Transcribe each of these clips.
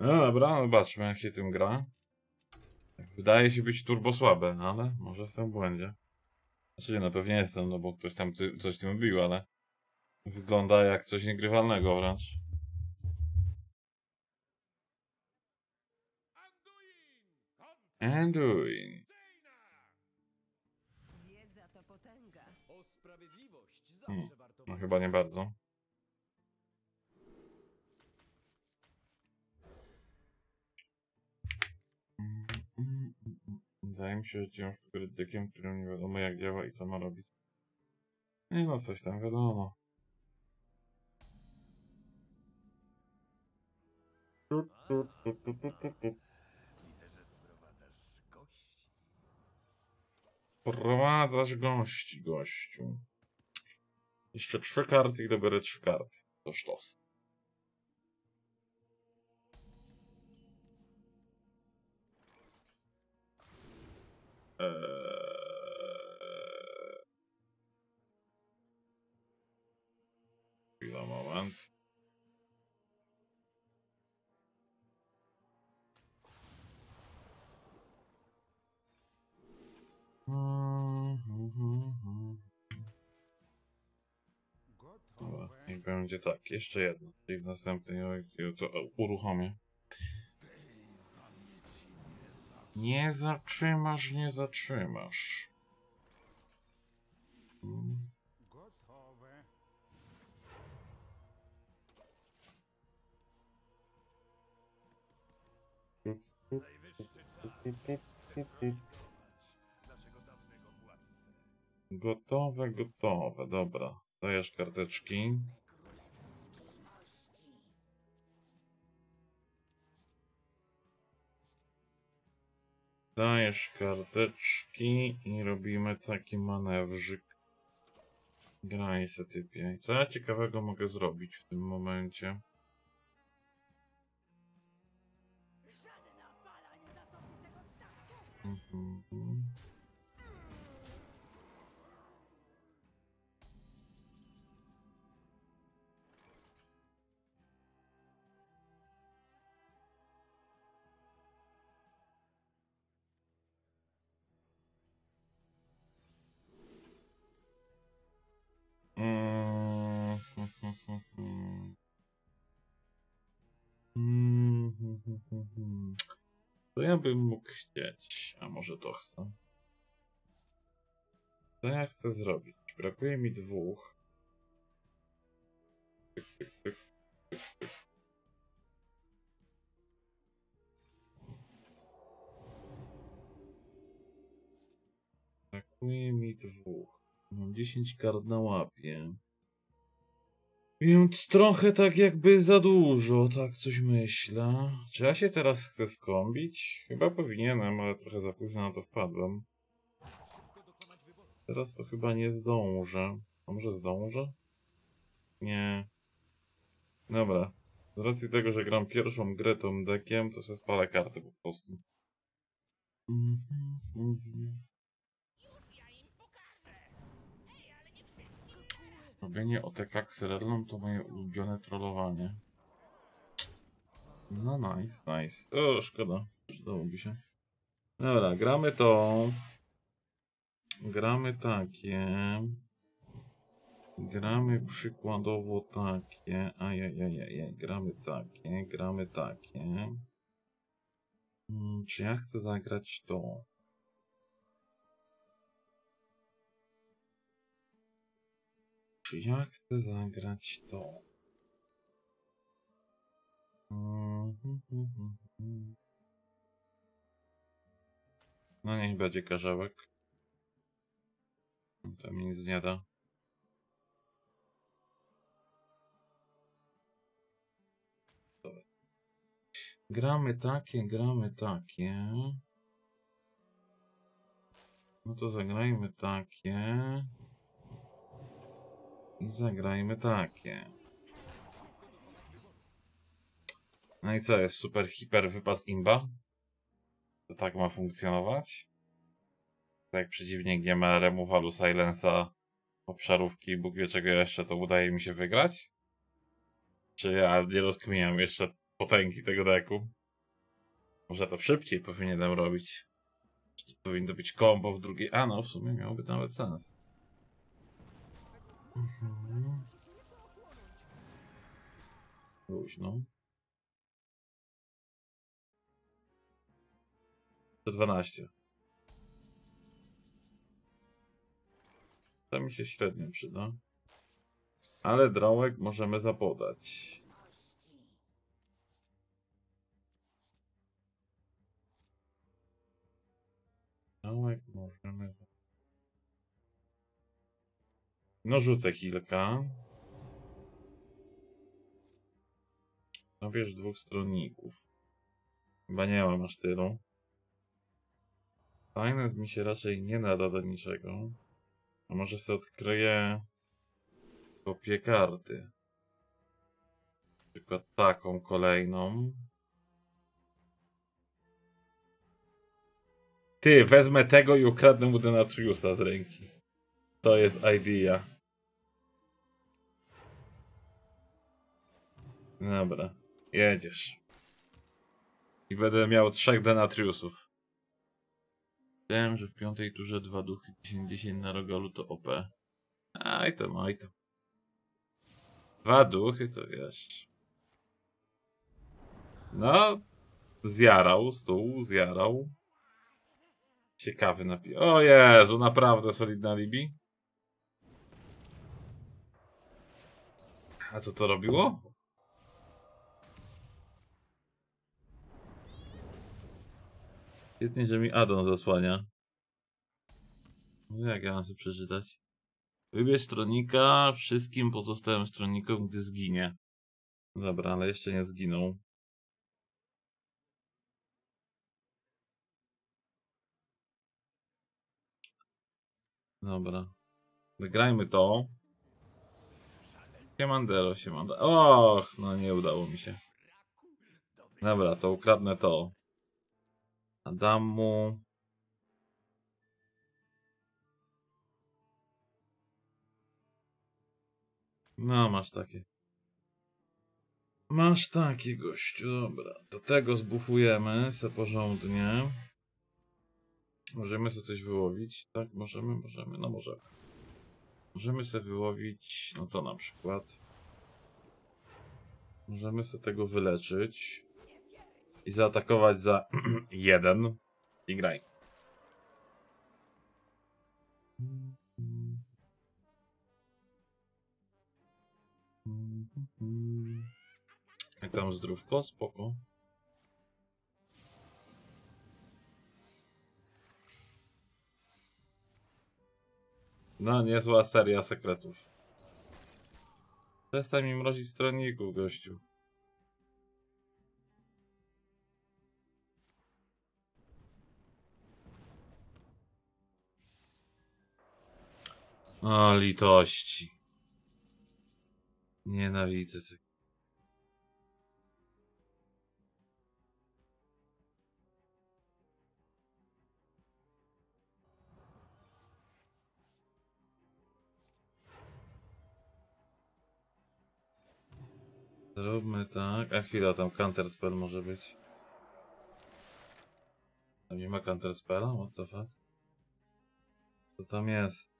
No dobra, zobaczmy jak się tym gra. Wydaje się być turbo słabe, ale może jestem w błędzie. Znaczy no pewnie jestem, no bo ktoś tam coś tym bił, ale wygląda jak coś niegrywalnego wręcz. Anduin. Wiedza to potęga. O sprawiedliwość zawsze warto. No chyba nie bardzo. Wydaje mi się, że ciąż krytykiem, którym nie wiadomo jak działa i co ma robić. Nie no, coś tam wiadomo. Widzę, że sprowadzasz gości. Sprowadzasz gości, gościu. Jeszcze 3 karty i dobiorę 3 karty. To sztos. Chwila, moment. Dobra, niech będzie tak, jeszcze jedno, czyli w następnej to uruchomię. Nie zatrzymasz, nie zatrzymasz. Gotowe. Gotowe, gotowe, dobra. Dajesz karteczki. Dajesz karteczki i robimy taki manewrzyk. Graj se, typie. Co ja ciekawego mogę zrobić w tym momencie? To ja bym mógł chcieć, a może to chcę. Co ja chcę zrobić? Brakuje mi 2. Brakuje mi 2. Mam 10 kart na łapie. Więc trochę tak jakby za dużo, tak coś myślę. Czy ja się teraz chcę skąbić? Chyba powinienem, ale trochę za późno na to wpadłem. Teraz to chyba nie zdążę. A może zdążę? Nie. Dobra. Z racji tego, że gram pierwszą grę tą deckiem, to se spalę karty po prostu. Robienie OTK Xerellą to moje ulubione trollowanie. No nice, nice. O, szkoda. Przydałoby się. Dobra, gramy to. Gramy takie. Gramy przykładowo takie. Ajajajajaj. Gramy takie, gramy takie. Czy ja chcę zagrać to? Czy ja chcę zagrać to? No niech będzie karzełek. To mi nic nie da. Dobra. Gramy takie, gramy takie. No to zagrajmy takie. I zagrajmy takie. No i co jest? Super, hiper, wypas imba? To tak ma funkcjonować? Tak jak przeciwnik nie ma removalu, silensa, obszarówki, Bóg wie czego jeszcze, to udaje mi się wygrać? Czy ja nie rozkminiam jeszcze potęgi tego deku. Może to szybciej powinienem robić. To powinno być combo w drugiej... A no, w sumie miałoby nawet sens. Luźno. 112. To mi się średnio przyda. Ale drąłek możemy zapodać. Drąłek możemy... No rzucę kilka. No wiesz, dwóch stronników. Chyba nie mam aż tylu. Finance mi się raczej nie nada do niczego. A może sobie odkryję kopię karty. Na przykład taką kolejną. Ty, wezmę tego i ukradnę mu Denatriusa z ręki. To jest idea. Dobra, jedziesz. I będę miał 3 Denatriusów. Wiem, że w 5. turze 2 duchy 10-10 na Rogalu to OP. Aj tam, aj tam. 2 duchy to wiesz. No, zjarał stół, zjarał. Ciekawy napis. O Jezu, naprawdę solidna Libii. A co to robiło? Świetnie, że mi addon zasłania. Jak ja mam sobie przeczytać? Wybierz stronnika wszystkim pozostałym stronnikom, gdy zginie. Dobra, ale jeszcze nie zginął. Dobra. Zagrajmy to. Siemandero, siemandero. Och, no nie udało mi się. Dobra, to ukradnę to. Adamu. No, masz takie. Masz takie, gościu. Dobra, do tego zbufujemy se porządnie. Możemy sobie coś wyłowić, tak? Możemy, no możemy. Możemy sobie wyłowić, no to na przykład. Możemy sobie tego wyleczyć. I zaatakować za 1. I graj. Jak tam zdrówko? Spoko. No, niezła seria sekretów. Przestań mi mrozić stronników, gościu. O, litości. Nienawidzę tego. Zróbmy tak. A chwila, tam counter spell może być. Tam nie ma counter spella? What the fuck? Co tam jest?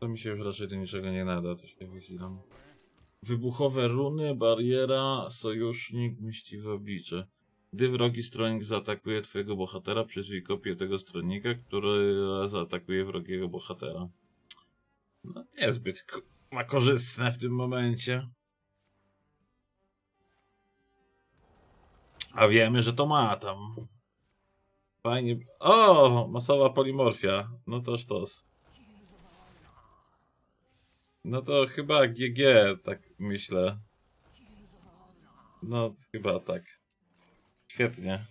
To mi się już raczej do niczego nie nada, to się wychylam. Wybuchowe runy, bariera, sojusznik, mściwe oblicze. Gdy wrogi stronnik zaatakuje twojego bohatera, przyzwij kopię tego stronnika, który zaatakuje wrogiego bohatera. No niezbyt ma korzystne w tym momencie. A wiemy, że to ma tam. Fajnie... O! Masowa polimorfia. No to sztos. No to chyba GG, tak myślę. No chyba tak. Świetnie.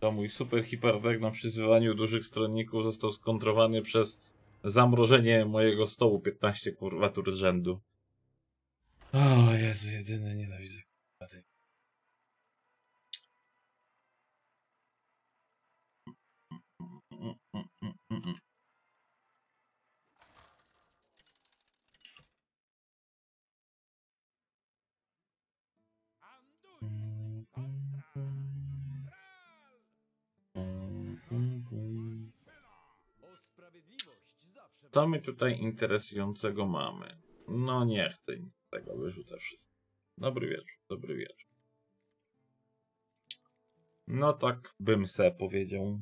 To mój super hiperdek na przyzywaniu dużych stronników został skontrowany przez zamrożenie mojego stołu 15 kurwa tur rzędu. O Jezu, jedyne nienawidzę. Co my tutaj interesującego mamy? No nie chcę nic z tego, wyrzucę wszystko. Dobry wieczór, dobry wieczór. No tak bym se powiedział.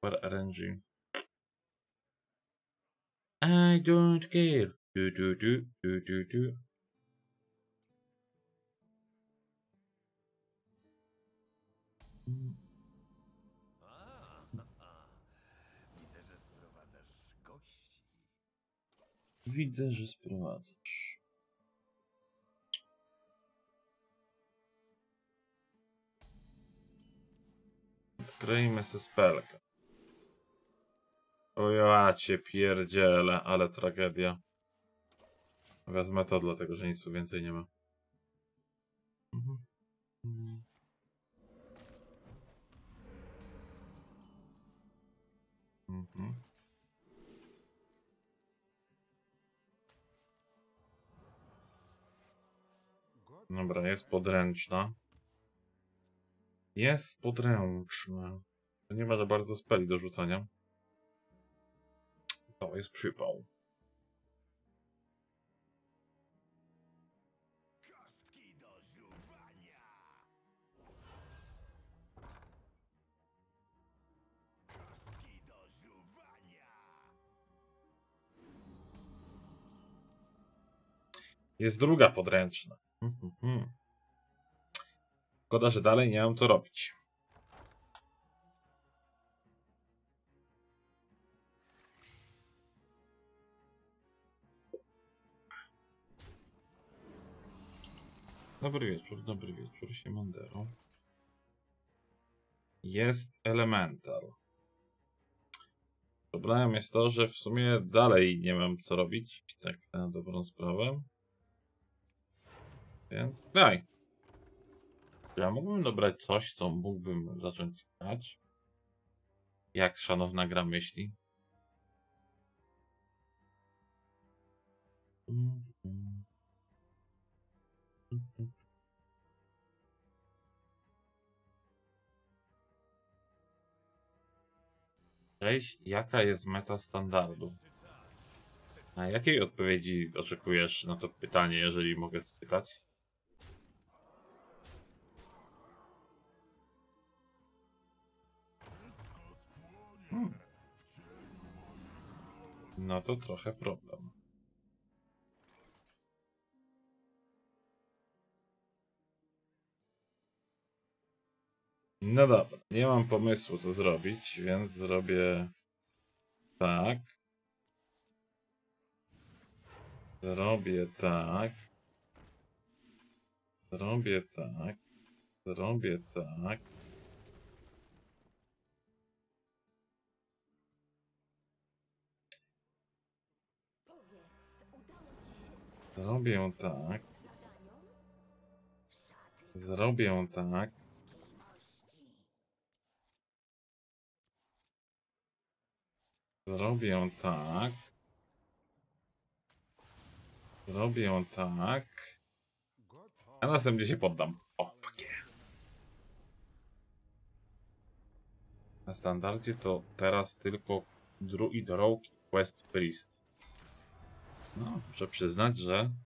For RNG. I don't care. Du. Widzę, że sprowadzasz. Odkryjmy se spelkę. O ja cię pierdzielę, ale tragedia. Wezmę to dlatego, że nic tu więcej nie ma. Dobra, jest podręczna. Jest podręczna. To nie ma za bardzo speli do rzucania. To jest przypał. Kostki do żuwania. Kostki do żuwania. Jest druga podręczna. Szkoda, że dalej nie mam co robić. Dobry wieczór, Siemandero. Jest Elemental. Problemem jest to, że w sumie dalej nie mam co robić, tak na dobrą sprawę. Więc graj. Ja mógłbym dobrać coś, co mógłbym zacząć grać. Jak szanowna gra myśli. Cześć, jaka jest meta standardu? A jakiej odpowiedzi oczekujesz na to pytanie, jeżeli mogę spytać? No to trochę problem. No dobra, nie mam pomysłu co zrobić, więc zrobię tak. Zrobię tak. Zrobię tak. Zrobię tak. Zrobię tak. Zrobię tak. Zrobię tak. Zrobię tak. A następnie się poddam. O, fuck yeah. Na standardzie to teraz tylko druid Rogue Quest Priest. No, muszę przyznać, że